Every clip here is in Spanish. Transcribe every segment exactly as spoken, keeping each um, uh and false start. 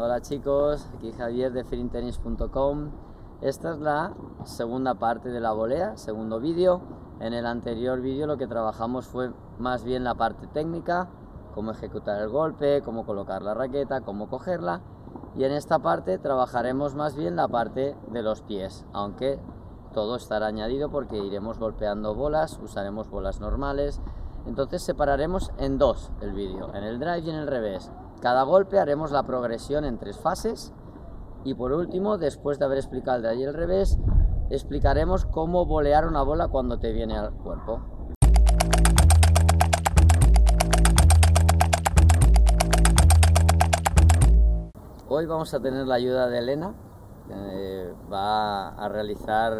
Hola chicos, aquí Javier de Fit In Tennis punto com. Esta es la segunda parte de la volea, segundo vídeo. En el anterior vídeo lo que trabajamos fue más bien la parte técnica, cómo ejecutar el golpe, cómo colocar la raqueta, cómo cogerla. Y en esta parte trabajaremos más bien la parte de los pies, aunque todo estará añadido porque iremos golpeando bolas, usaremos bolas normales. Entonces separaremos en dos el vídeo, en el drive y en el revés. Cada golpe haremos la progresión en tres fases y por último, después de haber explicado el de ahí el revés, explicaremos cómo volear una bola cuando te viene al cuerpo. Hoy vamos a tener la ayuda de Elena, eh, va a realizar,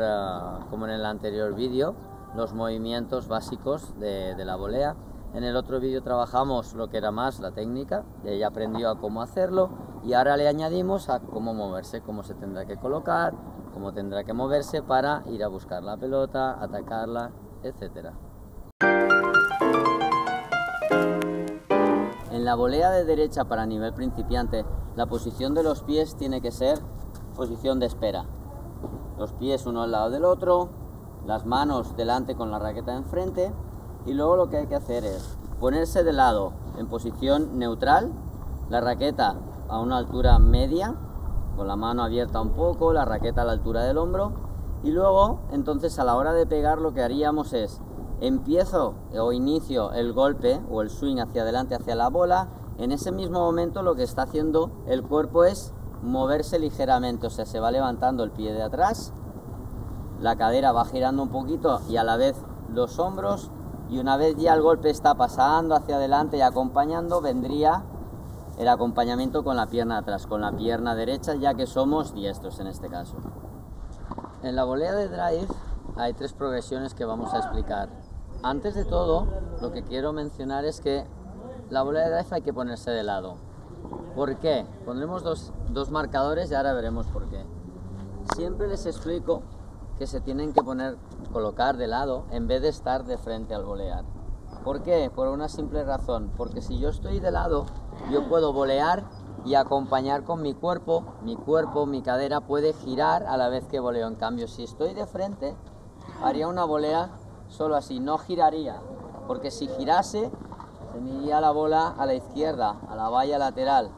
uh, como en el anterior vídeo, los movimientos básicos de, de la volea. En el otro vídeo trabajamos lo que era más la técnica, y ella aprendió a cómo hacerlo y ahora le añadimos a cómo moverse, cómo se tendrá que colocar, cómo tendrá que moverse para ir a buscar la pelota, atacarla, etcétera. En la volea de derecha para nivel principiante, la posición de los pies tiene que ser posición de espera. Los pies uno al lado del otro, las manos delante con la raqueta enfrente. Y luego lo que hay que hacer es ponerse de lado en posición neutral, la raqueta a una altura media, con la mano abierta un poco, la raqueta a la altura del hombro. Y luego, entonces, a la hora de pegar lo que haríamos es, empiezo o inicio el golpe o el swing hacia adelante, hacia la bola. En ese mismo momento lo que está haciendo el cuerpo es moverse ligeramente, o sea, se va levantando el pie de atrás, la cadera va girando un poquito y a la vez los hombros. Y una vez ya el golpe está pasando hacia adelante y acompañando, vendría el acompañamiento con la pierna atrás, con la pierna derecha, ya que somos diestros en este caso. En la volea de drive hay tres progresiones que vamos a explicar. Antes de todo, lo que quiero mencionar es que la volea de drive hay que ponerse de lado. ¿Por qué? Pondremos dos, dos marcadores y ahora veremos por qué. Siempre les explico que se tienen que poner, colocar de lado en vez de estar de frente al volear. ¿Por qué? Por una simple razón, porque si yo estoy de lado, yo puedo volear y acompañar con mi cuerpo, mi cuerpo, mi cadera puede girar a la vez que voleo. En cambio, si estoy de frente, haría una volea solo así, no giraría, porque si girase, se me iría la bola a la izquierda, a la valla lateral.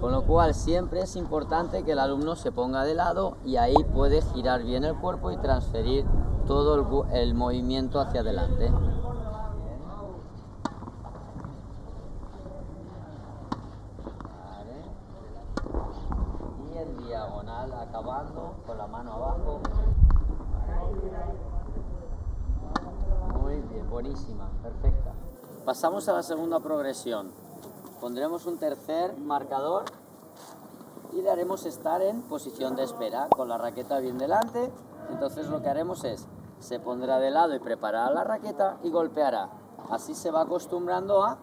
Con lo cual siempre es importante que el alumno se ponga de lado y ahí puede girar bien el cuerpo y transferir todo el, el movimiento hacia adelante. Vale. Y en diagonal acabando con la mano abajo. Muy bien, buenísima, perfecta. Pasamos a la segunda progresión. Pondremos un tercer marcador y le haremos estar en posición de espera, con la raqueta bien delante. Entonces lo que haremos es, se pondrá de lado y preparará la raqueta y golpeará. Así se va acostumbrando a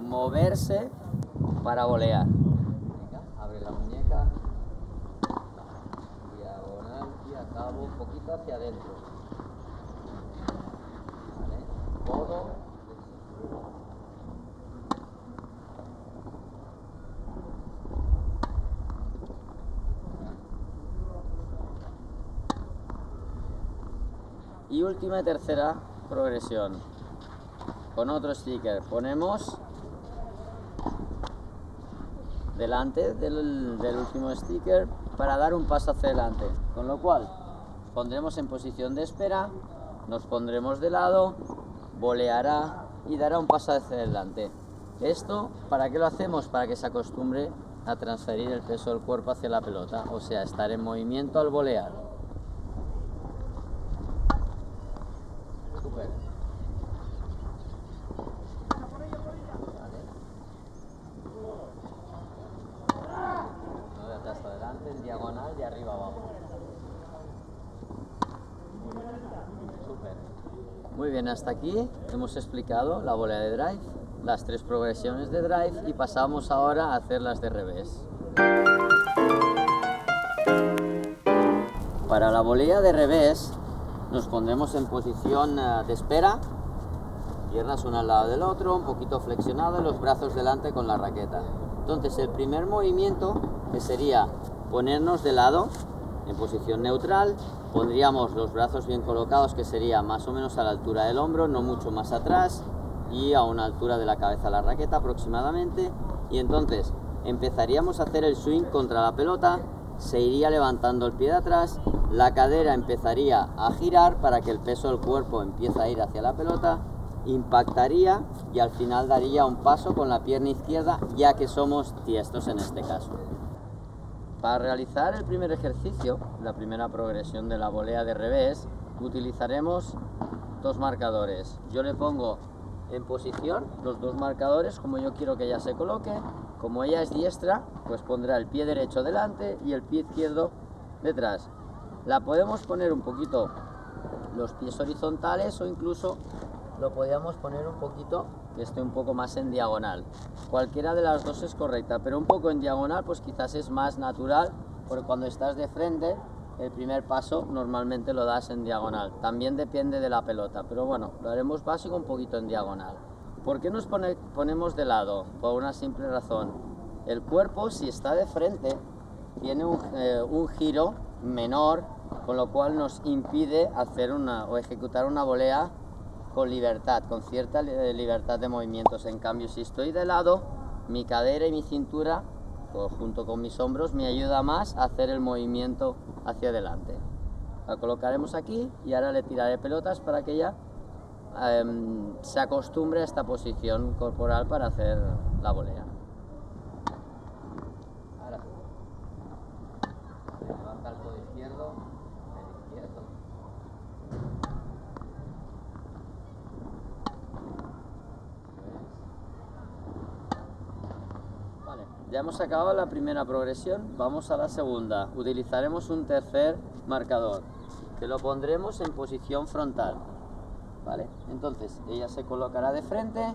moverse para volear. Abre la muñeca, diagonal y acabo un poquito hacia adentro. Vale, todo. Y última y tercera progresión, con otro sticker, ponemos delante del, del último sticker para dar un paso hacia adelante, con lo cual pondremos en posición de espera, nos pondremos de lado, voleará y dará un paso hacia adelante. Esto, ¿para qué lo hacemos? Para que se acostumbre a transferir el peso del cuerpo hacia la pelota, o sea, estar en movimiento al volear. Diagonal de arriba abajo. Super. Muy bien, hasta aquí hemos explicado la volea de drive, las tres progresiones de drive y pasamos ahora a hacer las de revés. Para la volea de revés nos pondremos en posición de espera, piernas una al lado del otro, un poquito flexionado, los brazos delante con la raqueta. Entonces el primer movimiento, que sería ponernos de lado en posición neutral, pondríamos los brazos bien colocados, que sería más o menos a la altura del hombro, no mucho más atrás, y a una altura de la cabeza la raqueta aproximadamente, y entonces empezaríamos a hacer el swing contra la pelota. Se iría levantando el pie de atrás, la cadera empezaría a girar para que el peso del cuerpo empiece a ir hacia la pelota, impactaría y al final daría un paso con la pierna izquierda, ya que somos tiestos en este caso. Para realizar el primer ejercicio, la primera progresión de la volea de revés, utilizaremos dos marcadores. Yo le pongo en posición los dos marcadores como yo quiero que ella se coloque. Como ella es diestra, pues pondrá el pie derecho delante y el pie izquierdo detrás. La podemos poner un poquito los pies horizontales o incluso lo podríamos poner un poquito que esté un poco más en diagonal. Cualquiera de las dos es correcta, pero un poco en diagonal pues quizás es más natural, porque cuando estás de frente el primer paso normalmente lo das en diagonal. También depende de la pelota, pero bueno, lo haremos básico un poquito en diagonal. ¿Por qué nos pone, ponemos de lado? Por una simple razón. El cuerpo, si está de frente, tiene un, eh, un giro menor, con lo cual nos impide hacer una o ejecutar una volea con libertad, con cierta libertad de movimientos. En cambio, si estoy de lado, mi cadera y mi cintura, junto con mis hombros, me ayuda más a hacer el movimiento hacia adelante. La colocaremos aquí y ahora le tiraré pelotas para que ella se acostumbra a esta posición corporal para hacer la volea. Ahora, levanta el codo izquierdo, el izquierdo. Vale, ya hemos acabado la primera progresión, vamos a la segunda. Utilizaremos un tercer marcador, que lo pondremos en posición frontal. Vale, entonces ella se colocará de frente,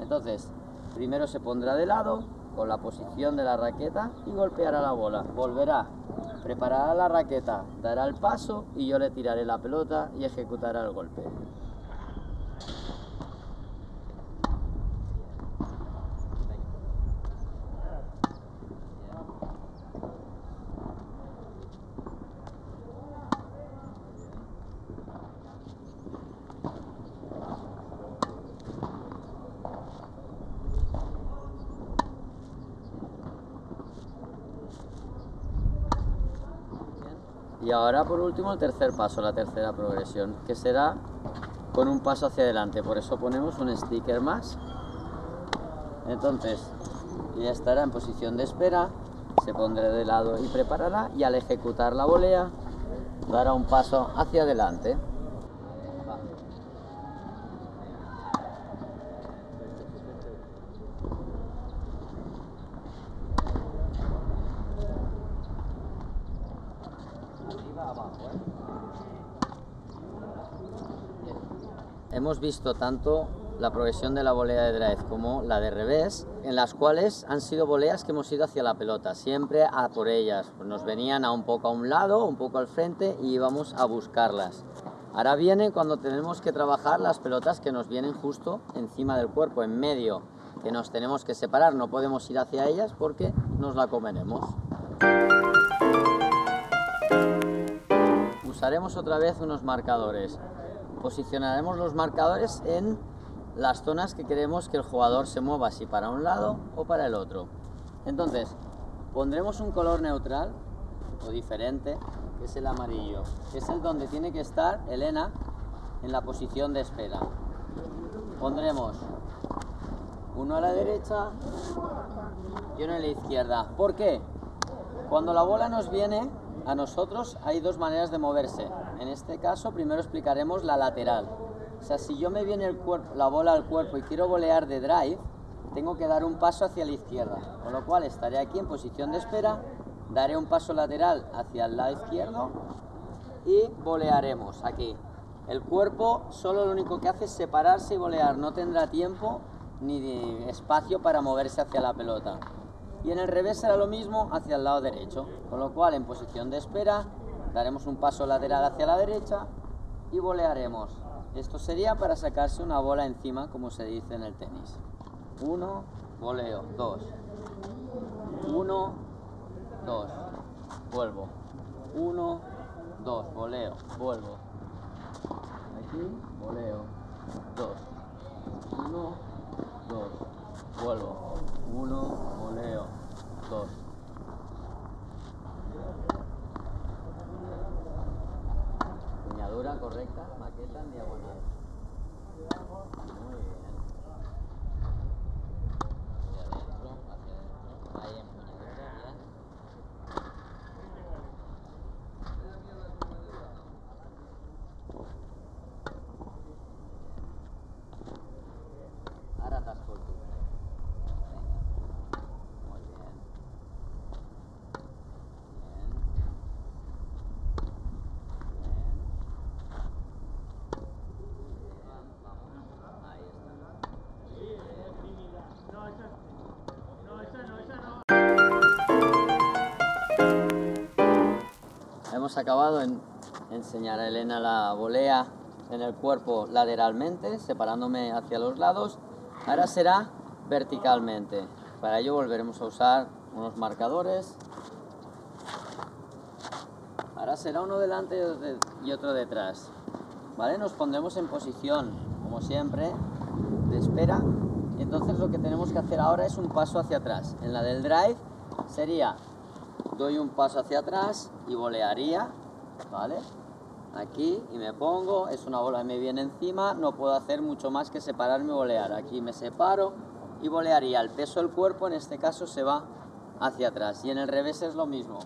entonces primero se pondrá de lado con la posición de la raqueta y golpeará la bola, volverá, preparará la raqueta, dará el paso y yo le tiraré la pelota y ejecutará el golpe. Y ahora por último el tercer paso, la tercera progresión, que será con un paso hacia adelante, por eso ponemos un sticker más. Entonces ella estará en posición de espera, se pondrá de lado y preparará, y al ejecutar la volea dará un paso hacia adelante. Hemos visto tanto la progresión de la volea de drive como la de revés, en las cuales han sido voleas que hemos ido hacia la pelota, siempre a por ellas. Nos venían a un poco a un lado, un poco al frente y íbamos a buscarlas. Ahora viene cuando tenemos que trabajar las pelotas que nos vienen justo encima del cuerpo, en medio, que nos tenemos que separar, no podemos ir hacia ellas porque nos la comeremos. Usaremos otra vez unos marcadores. Posicionaremos los marcadores en las zonas que queremos que el jugador se mueva, si para un lado o para el otro. Entonces, pondremos un color neutral o diferente, que es el amarillo, que es el donde tiene que estar Elena en la posición de espera. Pondremos uno a la derecha y uno a la izquierda. ¿Por qué? Cuando la bola nos viene a nosotros hay dos maneras de moverse. En este caso primero explicaremos la lateral. O sea, si yo me viene el cuerpo, la bola al cuerpo y quiero volear de drive, tengo que dar un paso hacia la izquierda. Con lo cual estaré aquí en posición de espera, daré un paso lateral hacia el lado izquierdo y volearemos aquí. El cuerpo solo lo único que hace es separarse y volear. No tendrá tiempo ni espacio para moverse hacia la pelota. Y en el revés será lo mismo hacia el lado derecho, con lo cual en posición de espera daremos un paso lateral hacia la derecha y volearemos. Esto sería para sacarse una bola encima, como se dice en el tenis. Uno, voleo, dos, uno, dos, vuelvo, uno, dos, voleo, vuelvo, aquí, voleo, dos, uno, dos, vuelvo, uno, voleo, dos. Puñadura correcta, maqueta en diagonal. Muy bien. Hemos acabado en enseñar a Elena la volea en el cuerpo lateralmente, separándome hacia los lados. Ahora será verticalmente. Para ello volveremos a usar unos marcadores. Ahora será uno delante y otro detrás. ¿Vale? Nos pondremos en posición, como siempre, de espera. Y entonces lo que tenemos que hacer ahora es un paso hacia atrás. En la del drive sería... doy un paso hacia atrás y volearía, ¿vale? Aquí y me pongo, es una bola que me viene encima, no puedo hacer mucho más que separarme y volear. Aquí me separo y volearía. El peso del cuerpo en este caso se va hacia atrás. Y en el revés es lo mismo.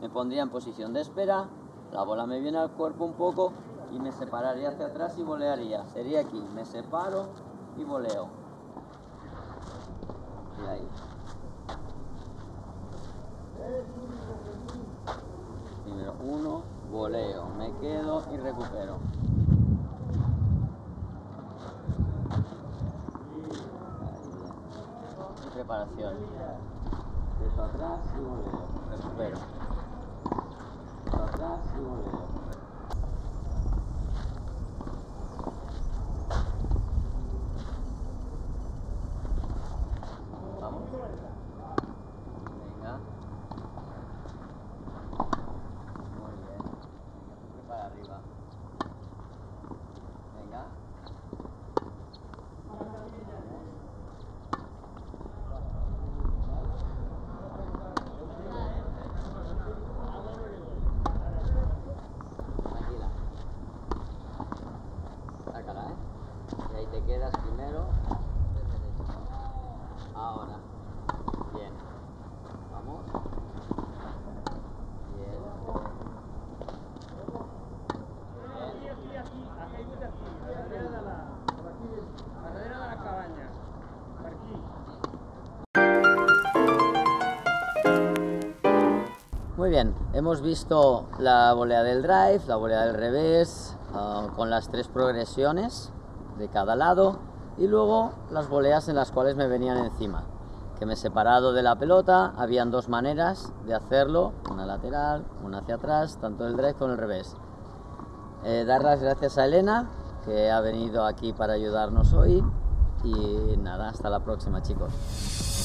Me pondría en posición de espera, la bola me viene al cuerpo un poco y me separaría hacia atrás y volearía. Sería aquí, me separo y voleo. Y ahí. Primero uno, voleo, me quedo y recupero. Y preparación. Peso atrás y voleo, recupero. Peso atrás y voleo. Muy bien, hemos visto la volea del drive, la volea del revés, uh, con las tres progresiones de cada lado y luego las voleas en las cuales me venían encima, que me he separado de la pelota. Habían dos maneras de hacerlo, una lateral, una hacia atrás, tanto el drive como el revés. Eh, dar las gracias a Elena, que ha venido aquí para ayudarnos hoy, y nada, hasta la próxima, chicos.